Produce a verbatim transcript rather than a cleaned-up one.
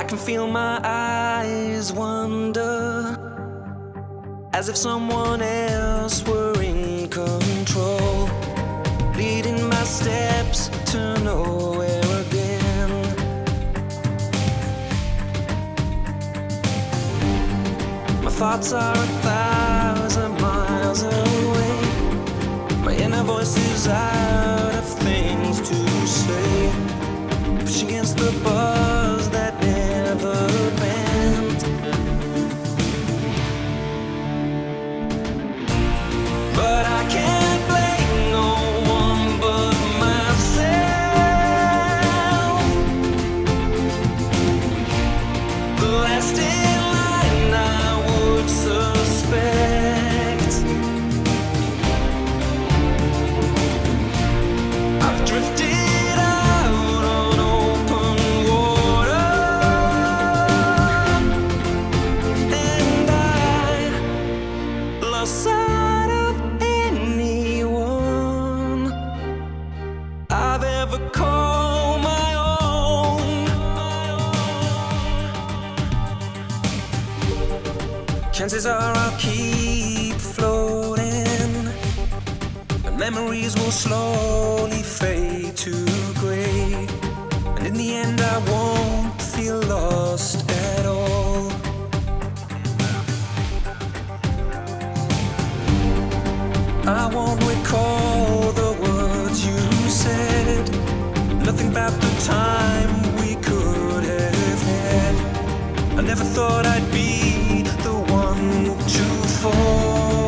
I can feel my eyes wander, as if someone else were in control, leading my steps to nowhere again. My thoughts are a thousand miles away, my inner voice is out of things to say, pushing against the buzz that never bent. But I can't blame no one but myself. The last in line I would suspect. I've drifted outside of anyone I've ever called my own. Chances are I'll keep floating, and memories will slowly fade to grey, and in the end I won't feel lost at all. I won't recall the words you said, nothing about the time we could have had. I never thought I'd be the one to fall.